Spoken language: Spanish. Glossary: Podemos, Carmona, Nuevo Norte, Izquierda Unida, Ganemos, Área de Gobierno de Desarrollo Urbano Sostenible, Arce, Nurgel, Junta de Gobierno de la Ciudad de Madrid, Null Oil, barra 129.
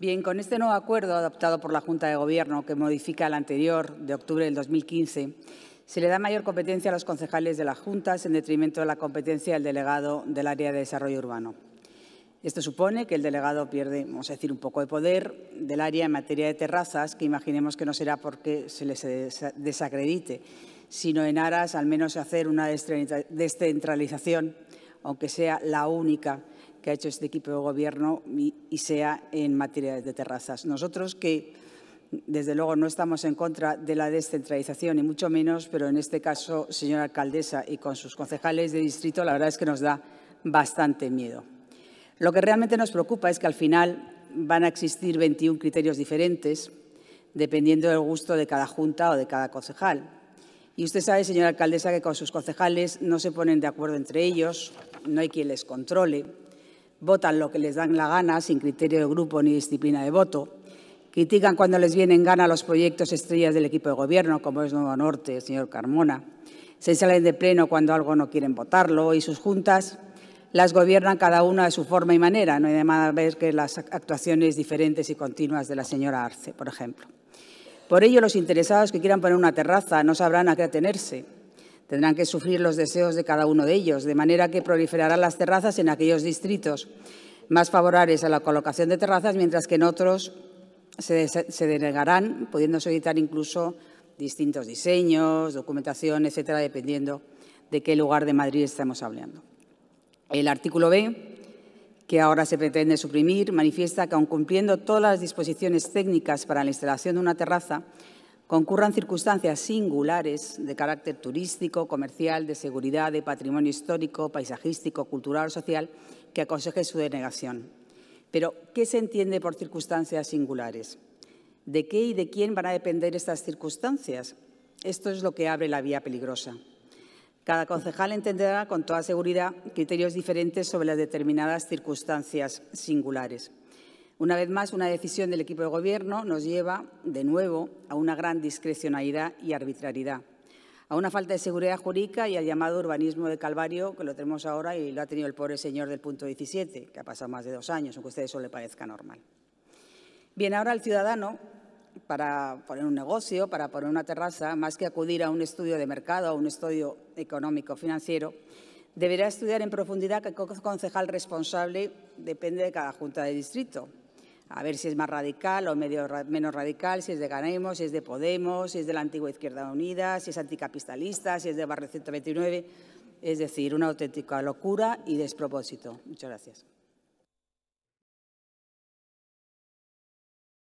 Bien, con este nuevo acuerdo adoptado por la Junta de Gobierno, que modifica el anterior de octubre del 2015, se le da mayor competencia a los concejales de las juntas en detrimento de la competencia del delegado del área de desarrollo urbano. Esto supone que el delegado pierde, vamos a decir, un poco de poder del área en materia de terrazas, que imaginemos que no será porque se les desacredite, sino en aras al menos a hacer una descentralización, aunque sea la única que ha hecho este equipo de gobierno y sea en materia de terrazas. Nosotros, que desde luego no estamos en contra de la descentralización y mucho menos, pero en este caso, señora alcaldesa, y con sus concejales de distrito, la verdad es que nos da bastante miedo. Lo que realmente nos preocupa es que al final van a existir 21 criterios diferentes dependiendo del gusto de cada junta o de cada concejal. Y usted sabe, señora alcaldesa, que con sus concejales no se ponen de acuerdo entre ellos, no hay quien les controle, votan lo que les dan la gana sin criterio de grupo ni disciplina de voto, critican cuando les vienen gana los proyectos estrellas del equipo de gobierno, como es Nuevo Norte, el señor Carmona, se salen de pleno cuando algo no quieren votarlo y sus juntas las gobiernan cada una de su forma y manera, no hay más que las actuaciones diferentes y continuas de la señora Arce, por ejemplo. Por ello, los interesados que quieran poner una terraza no sabrán a qué atenerse. Tendrán que sufrir los deseos de cada uno de ellos, de manera que proliferarán las terrazas en aquellos distritos más favorables a la colocación de terrazas, mientras que en otros se denegarán, pudiendo solicitar incluso distintos diseños, documentación, etcétera, dependiendo de qué lugar de Madrid estamos hablando. El artículo B, que ahora se pretende suprimir, manifiesta que, aun cumpliendo todas las disposiciones técnicas para la instalación de una terraza, concurran circunstancias singulares de carácter turístico, comercial, de seguridad, de patrimonio histórico, paisajístico, cultural o social, que aconseje su denegación. Pero, ¿qué se entiende por circunstancias singulares? ¿De qué y de quién van a depender estas circunstancias? Esto es lo que abre la vía peligrosa. Cada concejal entenderá con toda seguridad criterios diferentes sobre las determinadas circunstancias singulares. Una vez más, una decisión del equipo de gobierno nos lleva, de nuevo, a una gran discrecionalidad y arbitrariedad, a una falta de seguridad jurídica y al llamado urbanismo de calvario, que lo tenemos ahora y lo ha tenido el pobre señor del punto 17, que ha pasado más de 2 años, aunque a ustedes eso le parezca normal. Bien, ahora el ciudadano, para poner un negocio, para poner una terraza, más que acudir a un estudio de mercado, a un estudio económico-financiero, deberá estudiar en profundidad qué concejal responsable depende de cada junta de distrito. A ver si es más radical o menos radical, si es de Ganemos, si es de Podemos, si es de la antigua Izquierda Unida, si es anticapitalista, si es de barra 129. Es decir, una auténtica locura y despropósito. Muchas gracias.